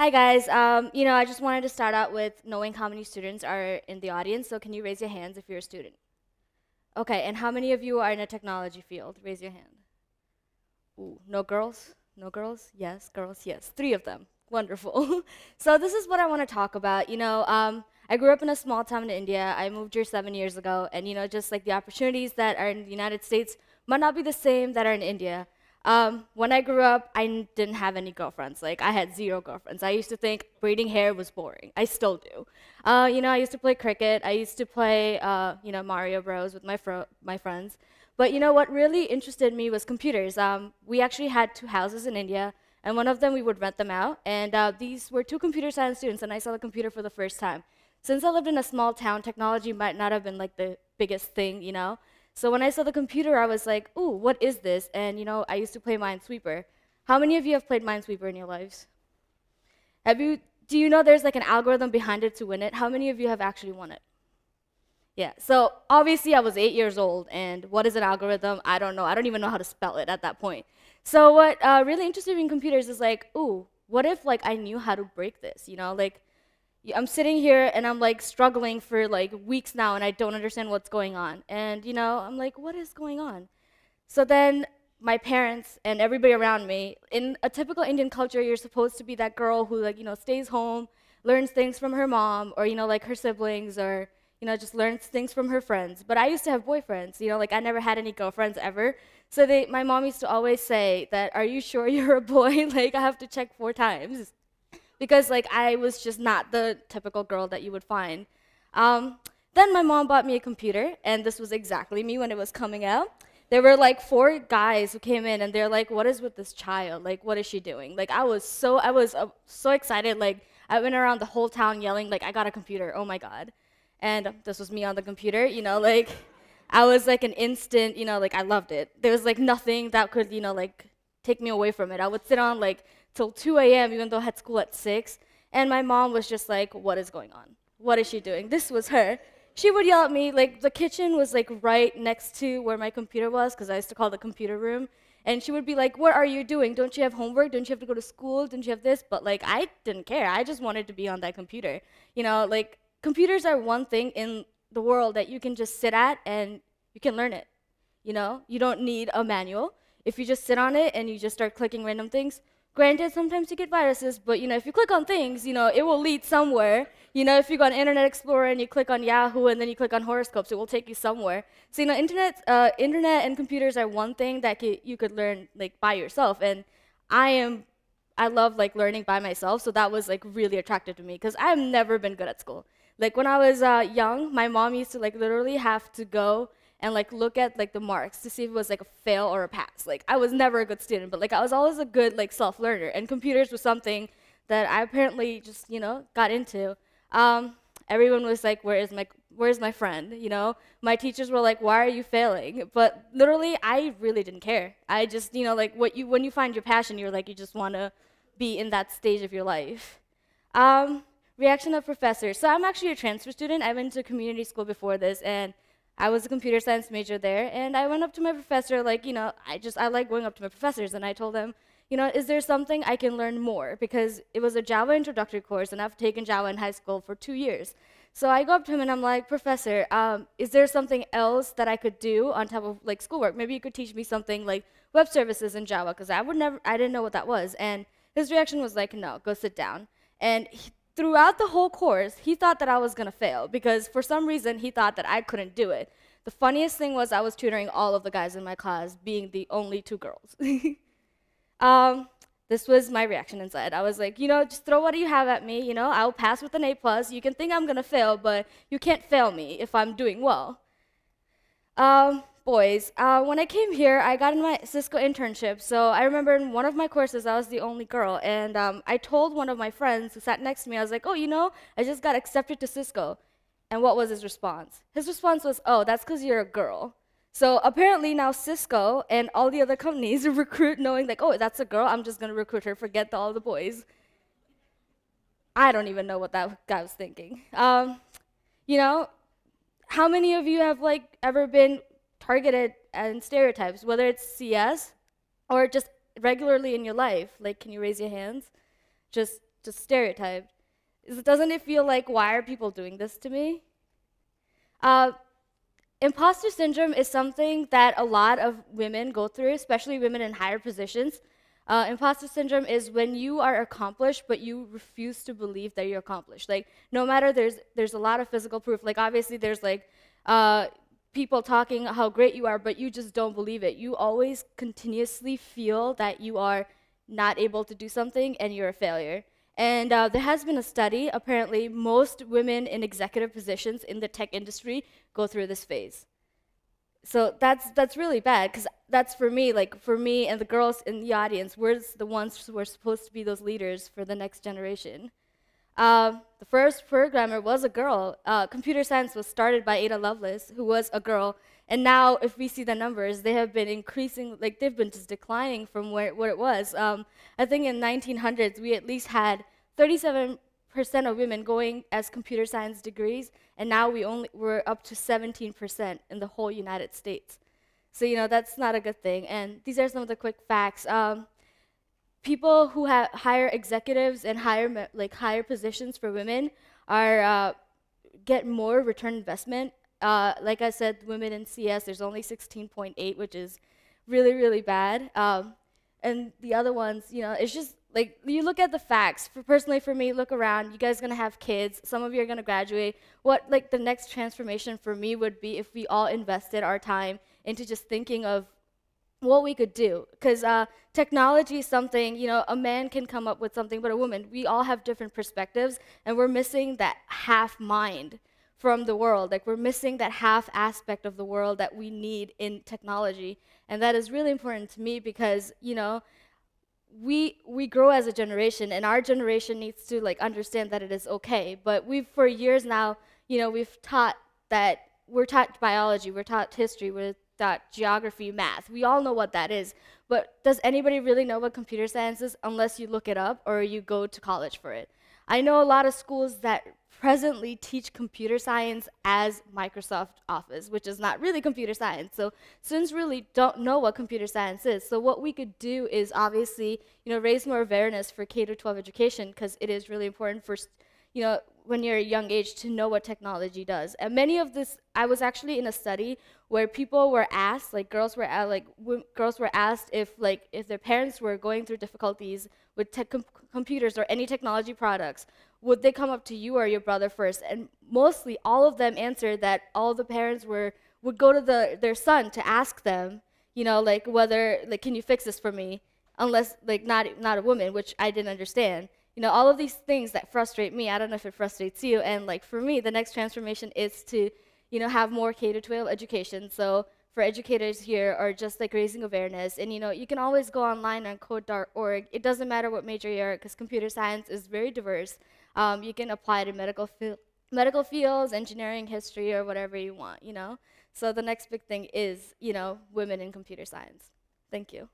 Hi guys, I just wanted to start out with knowing how many students are in the audience, so can you raise your hands if you're a student? Okay, and how many of you are in a technology field? Raise your hand. Ooh, no girls? No girls? Yes, girls, yes. 3 of them. Wonderful. So this is what I want to talk about. I grew up in a small town in India. I moved here 7 years ago, and just like the opportunities that are in the United States might not be the same that are in India. When I grew up, I didn't have any girlfriends. Like, I had 0 girlfriends. I used to think braiding hair was boring. I still do. I used to play cricket. I used to play, Mario Bros with my friends. But what really interested me was computers. We actually had 2 houses in India, and one of them we would rent them out. And these were 2 computer science students, and I saw the computer for the first time. Since I lived in a small town, technology might not have been like the biggest thing, So when I saw the computer, I was like, ooh, what is this? And I used to play Minesweeper. How many of you have played Minesweeper in your lives? Do you know there's like an algorithm behind it to win it? How many of you have actually won it? Yeah, so obviously I was 8 years old, and what is an algorithm? I don't know. I don't even know how to spell it at that point. So what really interested me in computers is like, ooh, what if like I knew how to break this? I'm sitting here and I'm like struggling for like weeks now and I don't understand what's going on. And I'm like, what is going on? So then my parents and everybody around me, in a typical Indian culture, you're supposed to be that girl who like, stays home, learns things from her mom or, like her siblings or, just learns things from her friends. But I used to have boyfriends, like I never had any girlfriends ever. So my mom used to always say that, are you sure you're a boy? Like I have to check 4 times. Because like I was just not the typical girl that you would find. Then my mom bought me a computer, and this was exactly me when it was coming out. There were like 4 guys who came in, and they're like, "What is with this child? Like, what is she doing?" Like I was so excited. Like I went around the whole town yelling, like, "I got a computer! Oh my god!" And this was me on the computer, like I was like an instant, like I loved it. There was like nothing that could, like take me away from it. I would sit on like till 2 a.m., even though I had school at 6. And my mom was just like, what is going on? What is she doing? This was her. She would yell at me. Like, the kitchen was like right next to where my computer was, because I used to call the computer room. And she would be like, what are you doing? Don't you have homework? Don't you have to go to school? Don't you have this? But like, I didn't care. I just wanted to be on that computer. Like, computers are one thing in the world that you can just sit at and you can learn it. You don't need a manual. If you just sit on it and you just start clicking random things, granted, sometimes you get viruses, but if you click on things, it will lead somewhere. If you go on Internet Explorer and you click on Yahoo and then you click on horoscopes, it will take you somewhere. So internet and computers are one thing that you could learn like by yourself. And I love like learning by myself, so that was like really attractive to me because I've never been good at school. Like when I was young, my mom used to like literally have to go and like look at like the marks to see if it was like a fail or a pass. Like I was never a good student, but like I was always a good like self-learner, and computers was something that I apparently just, got into. Everyone was like, where's my friend, My teachers were like, why are you failing? But literally, I really didn't care. I just, like when you find your passion, you're like, you just wanna be in that stage of your life. Reaction of professors. So I'm actually a transfer student. I went to community school before this, and I was a computer science major there, and I went up to my professor, like, I like going up to my professors, and I told them, is there something I can learn more? Because it was a Java introductory course, and I've taken Java in high school for 2 years. So I go up to him, and I'm like, Professor, is there something else that I could do on top of, like, schoolwork? Maybe you could teach me something like web services in Java, because I didn't know what that was. And his reaction was like, no, go sit down. And throughout the whole course, he thought that I was going to fail because for some reason he thought that I couldn't do it. The funniest thing was I was tutoring all of the guys in my class, being the only 2 girls. This was my reaction inside. I was like, just throw what you have at me. I'll pass with an A+. You can think I'm going to fail, but you can't fail me if I'm doing well. Boys, when I came here, I got in my Cisco internship. So I remember in one of my courses, I was the only girl. And I told one of my friends who sat next to me, I was like, oh, I just got accepted to Cisco. And what was his response? His response was, oh, that's because you're a girl. So apparently now Cisco and all the other companies recruit knowing like, oh, that's a girl. I'm just going to recruit her. Forget all the boys. I don't even know what that guy was thinking. How many of you have like ever been targeted and stereotypes, whether it's CS or just regularly in your life? Like, can you raise your hands? Just just stereotyped, is doesn't it feel like, why are people doing this to me? Imposter syndrome is something that a lot of women go through, especially women in higher positions. Imposter syndrome is when you are accomplished, but you refuse to believe that you're accomplished. Like, no matter, there's a lot of physical proof. Like, obviously, there's like people talking how great you are, but you just don't believe it. You always continuously feel that you are not able to do something and you're a failure. And there has been a study. Apparently, most women in executive positions in the tech industry go through this phase. So that's really bad, because that's for me, like for me and the girls in the audience, we're the ones who are supposed to be those leaders for the next generation. The first programmer was a girl. Computer science was started by Ada Lovelace, who was a girl. And now, if we see the numbers, they have been increasing, like they've been just declining from what it was. I think in 1900s, we at least had 37% of women going as computer science degrees, and now we're up to 17% in the whole United States. So, you know, that's not a good thing. And these are some of the quick facts. People who have higher executives and higher positions for women are get more return investment. Like I said, women in CS, there's only 16.8, which is really, really bad. And the other ones, you know, it's just like you look at the facts. Personally, for me, look around. You guys are gonna have kids. Some of you are gonna graduate. What like the next transformation for me would be if we all invested our time into just thinking of what we could do, because technology is something, you know, a man can come up with something, but a woman, we all have different perspectives, and we're missing that half mind from the world. Like, we're missing that half aspect of the world that we need in technology, and that is really important to me, because, you know, we grow as a generation, and our generation needs to, like, understand that it is okay, but we've, for years now, you know, we've taught that, we're taught biology, we're taught history, we're geography, math. We all know what that is, but does anybody really know what computer science is unless you look it up or you go to college for it? I know a lot of schools that presently teach computer science as Microsoft Office, which is not really computer science. So students really don't know what computer science is. So what we could do is obviously, you know, raise more awareness for K-12 education, because it is really important for, you know, when you're a young age to know what technology does. And many of this, I was actually in a study where people were asked, like girls were asked if their parents were going through difficulties with computers or any technology products, would they come up to you or your brother first? And mostly all of them answered that all the parents would go to their son to ask them, you know, like whether, like, can you fix this for me? Unless, like, not a woman, which I didn't understand. You know, all of these things that frustrate me, I don't know if it frustrates you, and like for me, the next transformation is to, you know, have more K-12 education. So for educators here, or just like raising awareness, and you know, you can always go online on code.org. It doesn't matter what major you're, because computer science is very diverse. You can apply to medical fields, engineering, history, or whatever you want, you know. So the next big thing is, you know, women in computer science. Thank you.